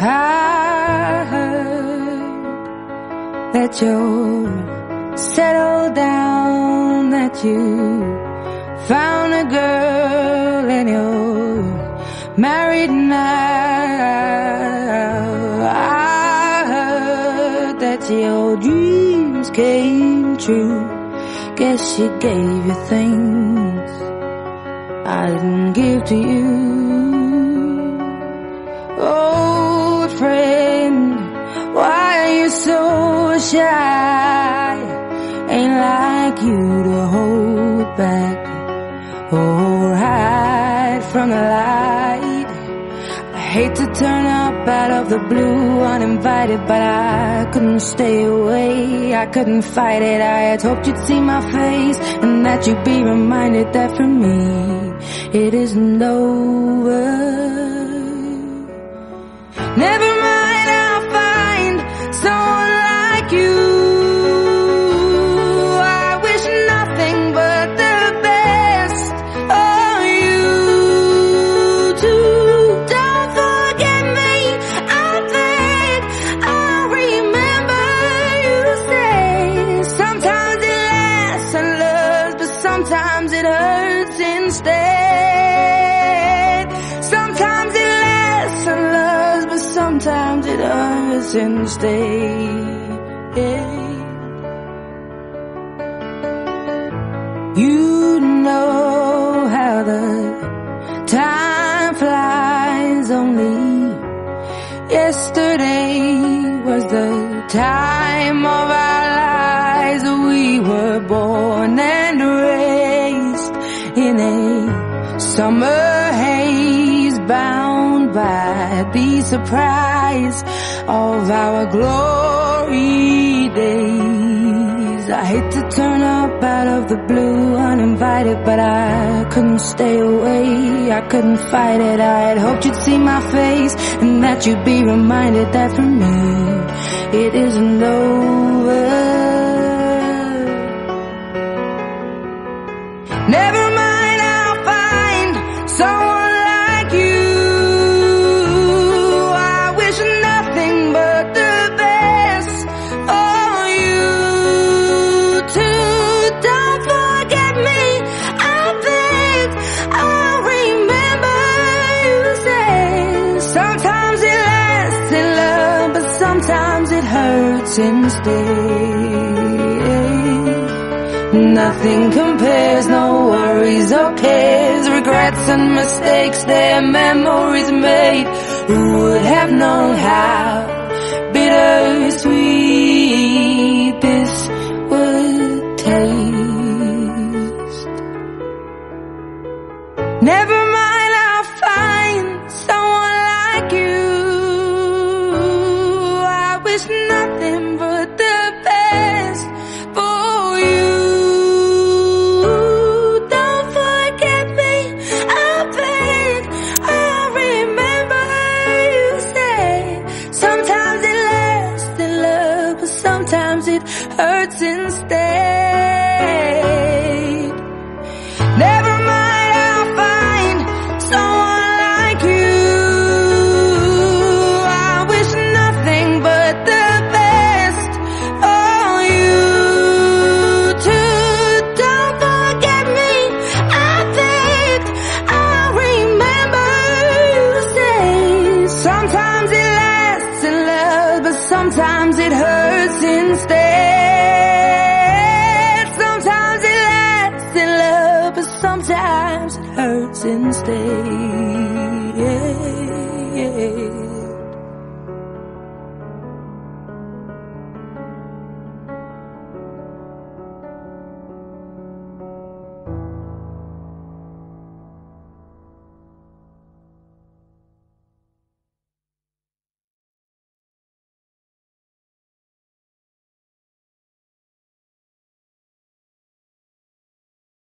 I heard that you settled down, that you found a girl and you're married now. I heard that your dreams came true. Guess she gave you things I didn't give to you. Oh friend, why are you so shy? Ain't like you to hold back or hide from the light. I hate to turn up out of the blue uninvited, but I couldn't stay away, I couldn't fight it. I had hoped you'd see my face and that you'd be reminded that for me it isn't over. Never mind, I'll find someone like you. Sometimes it hurts instead. Yeah. You know how the time flies. Only yesterday was the time of our lives. We were born and raised in a summer haze, bound by the surprise of our glory days. I hate to turn up out of the blue uninvited, but I couldn't stay away, I couldn't fight it. I had hoped you'd see my face and that you'd be reminded that for me it isn't over. Never mind, I'll find someone. Sometimes it hurts instead. Nothing compares, no worries or cares, regrets and mistakes, their memories made. Who would have known how bittersweet this would taste? Never mind, I'll find someone like you. Nothing but the best for you. Don't forget me, I bet I'll remember you said. Sometimes it lasts in love, but sometimes it hurts instead. Never mind, I'll find someone. Sometimes it lasts in love, but sometimes it hurts instead. Sometimes it lasts in love, but sometimes it hurts instead.